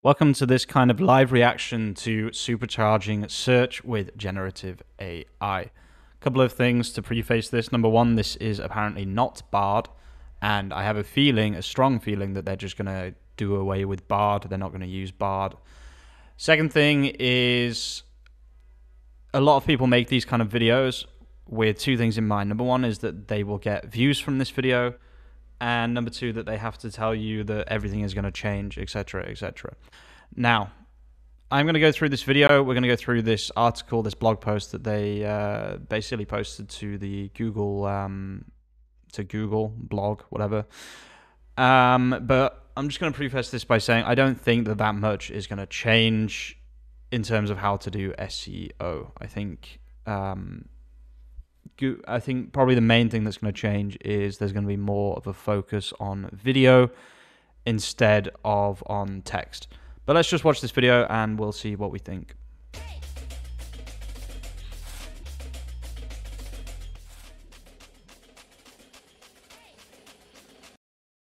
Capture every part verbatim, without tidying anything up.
Welcome to this kind of live reaction to supercharging search with generative A I. A couple of things to preface this. Number one, this is apparently not BARD, and I have a feeling, a strong feeling, that they're just going to do away with BARD. They're not going to use BARD. Second thing is, a lot of people make these kind of videos with two things in mind. Number one is that they will get views from this video, and number two, that they have to tell you that everything is going to change, et cetera, et cetera. Now, I'm going to go through this video. We're going to go through this article, this blog post that they uh, basically posted to the Google, um, to Google blog, whatever. Um, but I'm just going to preface this by saying I don't think that that much is going to change in terms of how to do S E O. I think. Um, I think probably the main thing that's going to change is there's going to be more of a focus on video instead of on text. But let's just watch this video and we'll see what we think.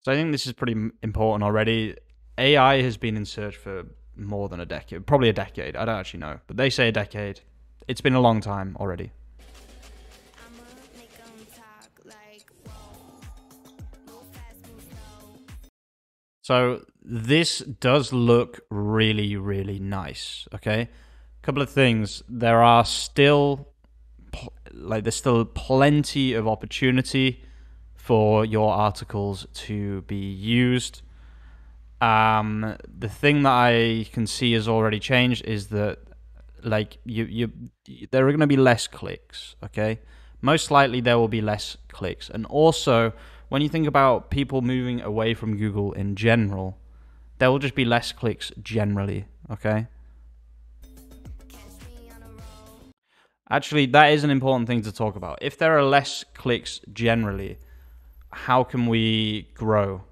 So I think this is pretty important already. A I has been in search for more than a decade, probably a decade. I don't actually know, but they say a decade. It's been a long time already. So this does look really, really nice, okay? A couple of things. There are still, like, there's still plenty of opportunity for your articles to be used. Um, the thing that I can see has already changed is that, like, you, you, there are going to be less clicks, okay? Most likely there will be less clicks. And also, when you think about people moving away from Google in general, there will just be less clicks generally, okay? Actually, that is an important thing to talk about. If there are less clicks generally, how can we grow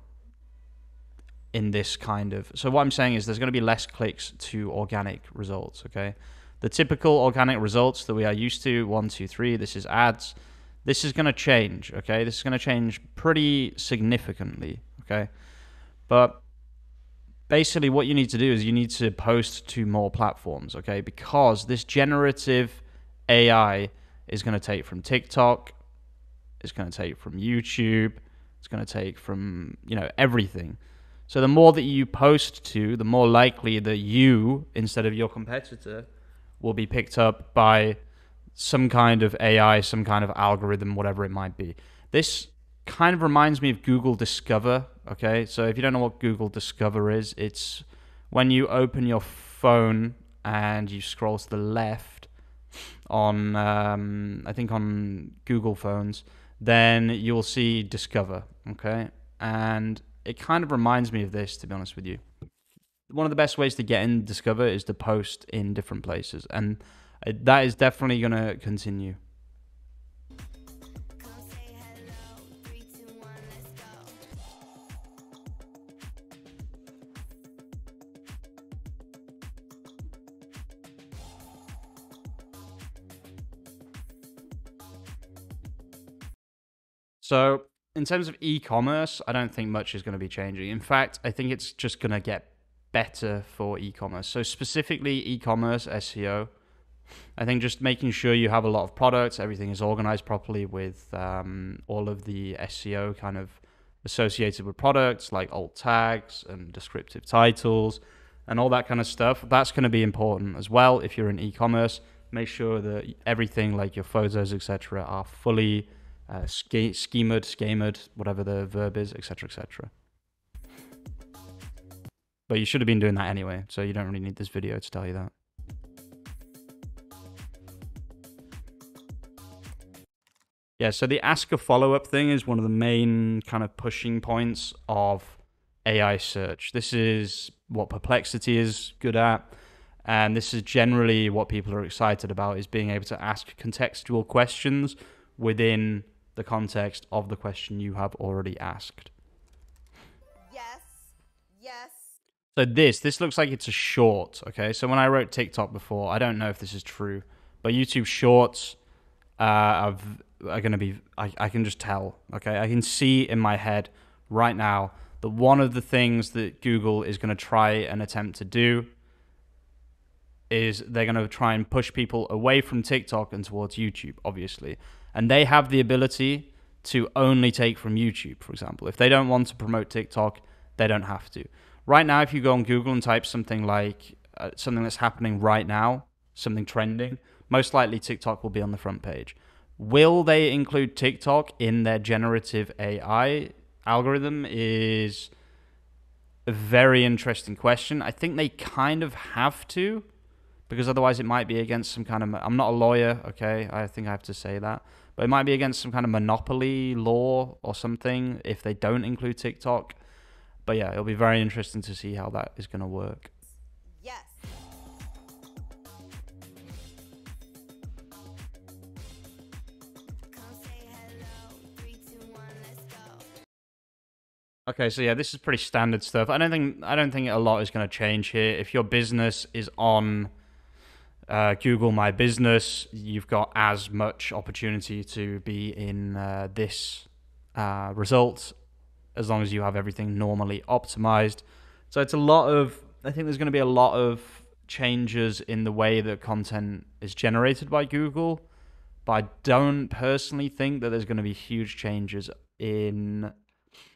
in this kind of... So what I'm saying is there's going to be less clicks to organic results, okay? The typical organic results that we are used to, one, two, three, this is ads. This is going to change, okay? This is going to change pretty significantly, okay? But basically what you need to do is you need to post to more platforms, okay? Because this generative A I is going to take from TikTok, it's going to take from YouTube, it's going to take from, you know, everything. So the more that you post to, the more likely that you, instead of your competitor, will be picked up by some kind of A I, some kind of algorithm, whatever it might be. This kind of reminds me of Google Discover, okay? So if you don't know what Google Discover is, it's when you open your phone and you scroll to the left on, um, I think on Google phones, then you'll see Discover, okay? And it kind of reminds me of this, to be honest with you. One of the best ways to get in Discover is to post in different places, and that is definitely going to continue. So in terms of e-commerce, I don't think much is going to be changing. In fact, I think it's just going to get better for e-commerce. So specifically e-commerce S E O. I think just making sure you have a lot of products, everything is organized properly with um, all of the S E O kind of associated with products, like alt tags and descriptive titles and all that kind of stuff. That's going to be important as well. If you're in e-commerce, make sure that everything like your photos, et cetera, are fully uh, schemed, schemed, whatever the verb is, et cetera, et cetera. But you should have been doing that anyway, so you don't really need this video to tell you that. Yeah, so the ask a follow-up thing is one of the main kind of pushing points of A I search. This is what Perplexity is good at, and this is generally what people are excited about, is being able to ask contextual questions within the context of the question you have already asked. Yes, yes. So this, this looks like it's a short, okay? So when I wrote TikTok before, I don't know if this is true, but YouTube Shorts uh, are are going to be, I, I can just tell, okay? I can see in my head right now that one of the things that Google is going to try and attempt to do is they're going to try and push people away from TikTok and towards YouTube, obviously. And they have the ability to only take from YouTube, for example. If they don't want to promote TikTok, they don't have to. Right now, if you go on Google and type something like uh, something that's happening right now, something trending, most likely TikTok will be on the front page. Will they include TikTok in their generative A I algorithm is a very interesting question. I think they kind of have to, because otherwise it might be against some kind of... I'm not a lawyer, okay? I think I have to say that. But it might be against some kind of monopoly law or something if they don't include TikTok. But yeah, it'll be very interesting to see how that is going to work. Yes. Okay, so yeah, this is pretty standard stuff. I don't think I don't think a lot is going to change here. If your business is on uh, Google My Business, you've got as much opportunity to be in uh, this uh, result, as long as you have everything normally optimized. So it's a lot of, I think there's going to be a lot of changes in the way that content is generated by Google, but I don't personally think that there's going to be huge changes in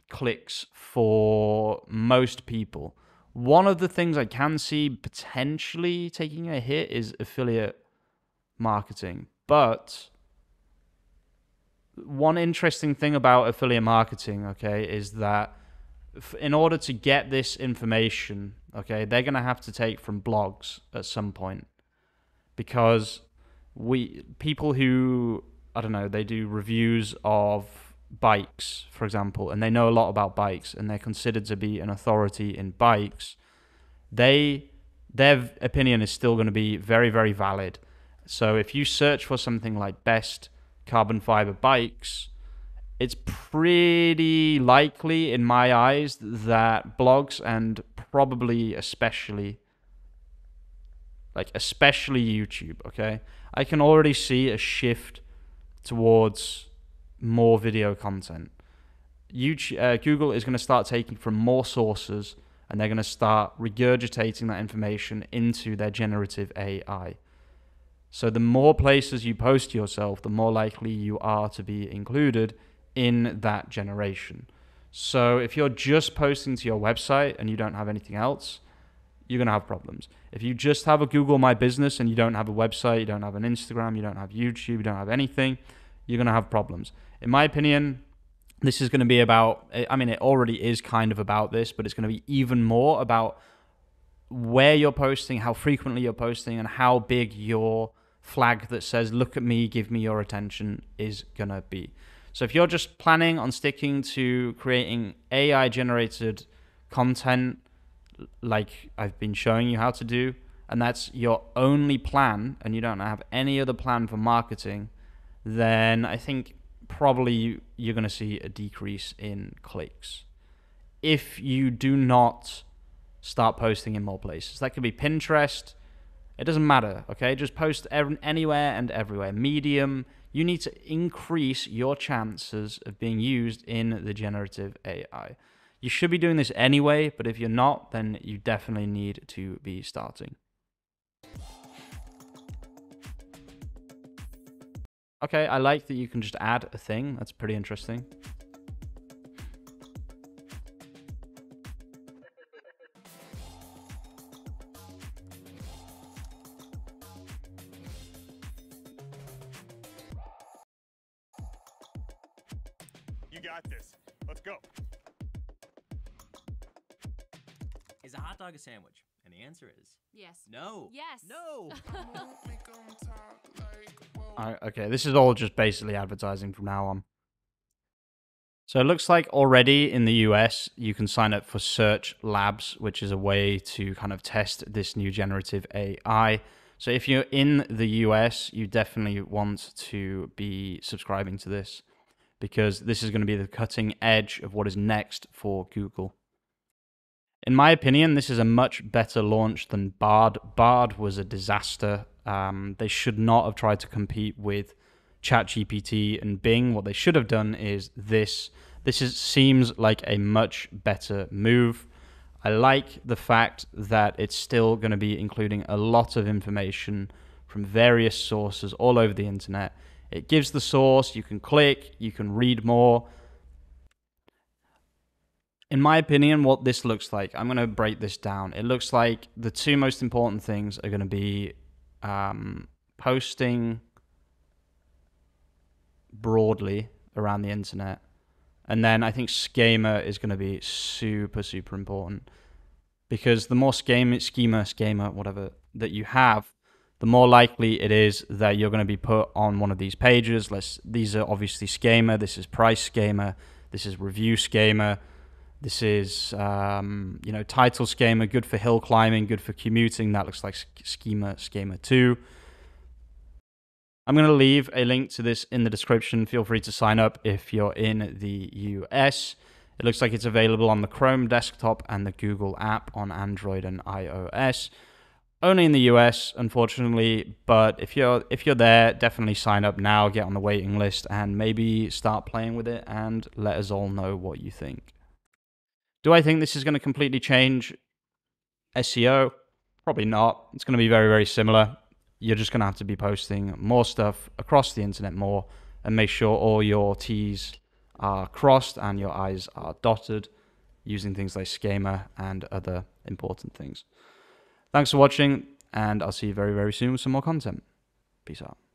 clicks for most people. One of the things I can see potentially taking a hit is affiliate marketing. But one interesting thing about affiliate marketing, okay, is that in order to get this information, okay, they're going to have to take from blogs at some point, because we people who, I don't know, they do reviews of bikes, for example, and they know a lot about bikes and they're considered to be an authority in bikes, they their opinion is still going to be very, very valid. So if you search for something like best carbon fiber bikes, it's pretty likely in my eyes that blogs, and probably especially like especially YouTube, okay, I can already see a shift towards more video content. YouTube, uh, Google is going to start taking from more sources, and they're going to start regurgitating that information into their generative A I. So the more places you post yourself, the more likely you are to be included in that generation. So if you're just posting to your website and you don't have anything else, you're going to have problems. If you just have a Google My Business and you don't have a website, you don't have an Instagram, you don't have YouTube, you don't have anything, you're going to have problems. In my opinion, this is going to be about, I mean, it already is kind of about this, but it's going to be even more about where you're posting, how frequently you're posting, and how big your flag that says, look at me, give me your attention, is going to be. So if you're just planning on sticking to creating A I-generated content, like I've been showing you how to do, and that's your only plan, and you don't have any other plan for marketing, then I think probably you're going to see a decrease in clicks if you do not start posting in more places. That could be Pinterest. It doesn't matter, okay? Just post anywhere and everywhere. Medium. You need to increase your chances of being used in the generative A I. You should be doing this anyway, but if you're not, then you definitely need to be starting. Okay, I like that you can just add a thing. That's pretty interesting. You got this. Let's go. Is a hot dog a sandwich? And the answer is yes. No. Yes. No. Okay, this is all just basically advertising from now on. So it looks like already in the U S, you can sign up for Search Labs, which is a way to kind of test this new generative A I. So if you're in the U S, you definitely want to be subscribing to this, because this is going to be the cutting edge of what is next for Google. In my opinion, this is a much better launch than BARD. BARD was a disaster. Um, they should not have tried to compete with ChatGPT and Bing. What they should have done is this. This is, seems like a much better move. I like the fact that it's still going to be including a lot of information from various sources all over the internet. It gives the source, you can click, you can read more. In my opinion, what this looks like, I'm going to break this down. It looks like the two most important things are going to be um, posting broadly around the internet. And then I think schema is going to be super, super important, because the more schema, schema, schema, whatever that you have, the more likely it is that you're going to be put on one of these pages. Let's, these are obviously schema. This is price schema. This is review schema. This is, um, you know, title schema, good for hill climbing, good for commuting. That looks like schema, schema two. I'm going to leave a link to this in the description. Feel free to sign up if you're in the U S. It looks like it's available on the Chrome desktop and the Google app on Android and iOS. Only in the U S, unfortunately, but if you're if you're there, definitely sign up now, get on the waiting list, and maybe start playing with it and let us all know what you think. Do I think this is going to completely change S E O? Probably not. It's going to be very, very similar. You're just going to have to be posting more stuff across the internet more, and make sure all your T's are crossed and your I's are dotted, using things like schema and other important things. Thanks for watching, and I'll see you very, very soon with some more content. Peace out.